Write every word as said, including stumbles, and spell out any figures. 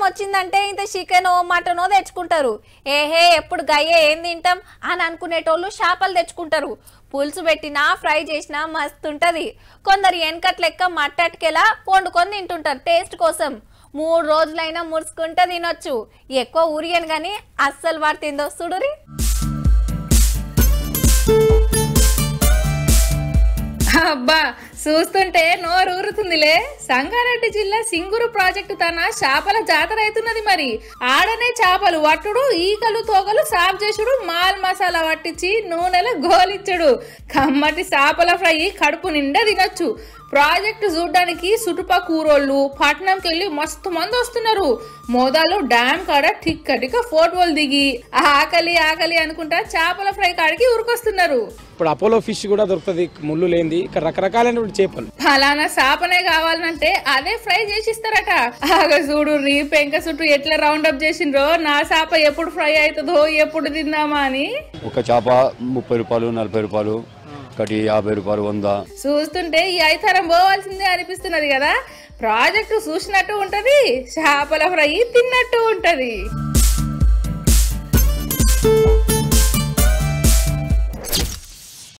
ఆహారం వచ్చిందంటే ఇంత చికెనో మటనో తెచ్చుకుంటారు. ఏహే ఎప్పుడు గయ్యే ఏం తింటాం అని అనుకునేటోళ్ళు చేపలు తెచ్చుకుంటారు. పులుసు పెట్టినా ఫ్రై చేసినా మస్తు ఉంటది. కొందరు ఎన్కట్ లెక్క మట్టటికెలా వండుకొని తింటుంటారు టేస్ట్ కోసం. మూడు రోజులైనా మురుసుకుంటే తినొచ్చు. ఎక్కువ ఊరియను కానీ అస్సలు వాడు తిందో చూడురి. అబ్బా చూస్తుంటే నోరు ఊరుతుందిలే. సంగారెడ్డి జిల్లా సింగూరు ప్రాజెక్టు తన చేపల జాతర అవుతున్నది. మరి ఆడనే చేపలు వట్టుడు, ఈకలు తోకలు సాఫ్ చేసుడు, మాల్ మసాలా పట్టించి నూనెల గోలిచ్చుడు, కమ్మటి చేపల ఫ్రై కడుపు నిండా తినొచ్చు. ప్రాజెక్టు చూడడానికి చుట్టుపా కూరోళ్ళు పట్నంకి వెళ్ళి మస్తు మంది వస్తున్నారు. మోదాలు డ్యామ్ కాడ టిక్క టిక్క ఫోటోలు దిగి ఆకలి ఆకలి అనుకుంటా చేపల ఫ్రై కాడికి ఉరికొస్తున్నారు. ఇప్పుడు అపోలో ఫిష్ కూడా దొరుకుతుంది, ముళ్ళు లేనిది, ఇక్కడ రకరకాలైనటువంటి చేపలు. ఫలానా చేపనే కావాలంటే అదే ఫ్రై చేసిస్తారట. ఆగ చూడు రీ పెంక చుట్టూ ఎట్లా రౌండ్ అప్ చేసిండ్రో, నా చేప ఎప్పుడు ఫ్రై అవుతుందో ఎప్పుడు తిందామా అని. ఒక చేప ముప్పై రూపాయలు, నలభై రూపాయలు, చూస్తుంటే ఈ ఐతారం పోవాల్సిందే అనిపిస్తున్నది కదా. ప్రాజెక్టు చూసినట్టు ఉంటది, చేపల ఫ్రై తిన్నట్టు ఉంటది.